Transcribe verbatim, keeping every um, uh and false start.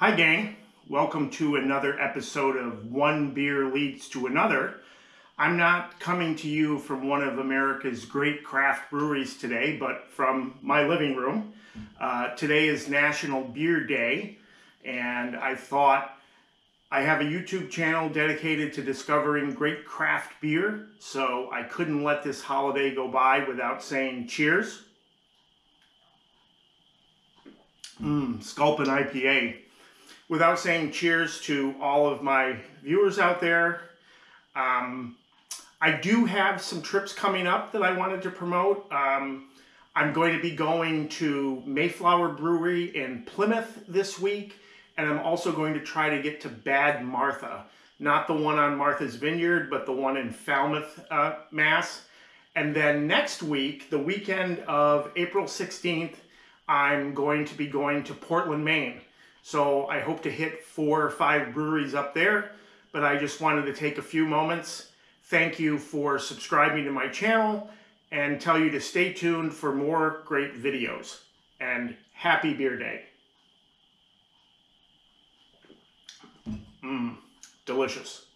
Hi gang, welcome to another episode of One Beer Leads to Another. I'm not coming to you from one of America's great craft breweries today, but from my living room. Uh, today is National Beer Day, and I thought I have a YouTube channel dedicated to discovering great craft beer, so I couldn't let this holiday go by without saying cheers. Mmm, Sculpin I P A. Without saying cheers to all of my viewers out there. Um, I do have some trips coming up that I wanted to promote. Um, I'm going to be going to Mayflower Brewery in Plymouth this week, and I'm also going to try to get to Bad Martha. Not the one on Martha's Vineyard, but the one in Falmouth, uh, Mass. And then next week, the weekend of April sixteenth, I'm going to be going to Portland, Maine. So I hope to hit four or five breweries up there, but I just wanted to take a few moments. Thank you for subscribing to my channel and tell you to stay tuned for more great videos. And happy beer day. Mmm, delicious.